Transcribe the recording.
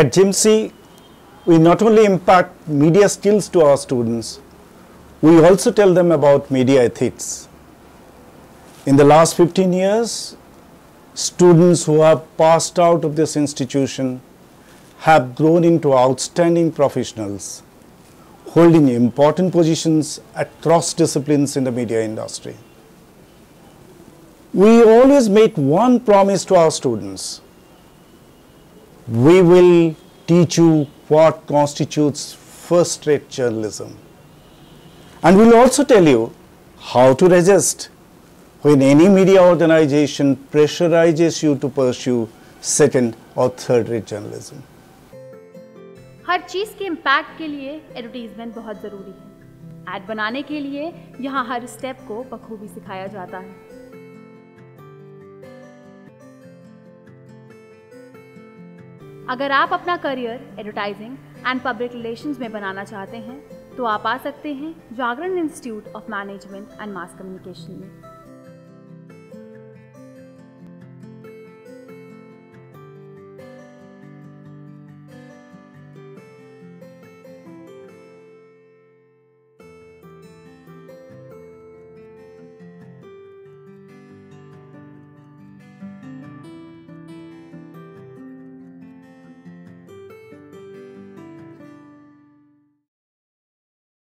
At JIMMC, we not only impact media skills to our students, we also tell them about media ethics. In the last 15 years, students who have passed out of this institution have grown into outstanding professionals, holding important positions across disciplines in the media industry. We always make one promise to our students. We will teach you what constitutes first-rate journalism. And we'll also tell you how to resist when any media organization pressurizes you to pursue second- or third-rate journalism. हर चीज़ के impact के लिए advertisement बहुत ज़रूरी है। Add बनाने के लिए यहाँ हर स्टेप को बखूबी सिखाया जाता है। अगर आप अपना career advertising and public relations में बनाना चाहते हैं तो आप आ सकते हैं Jagran institute of management and mass communication में।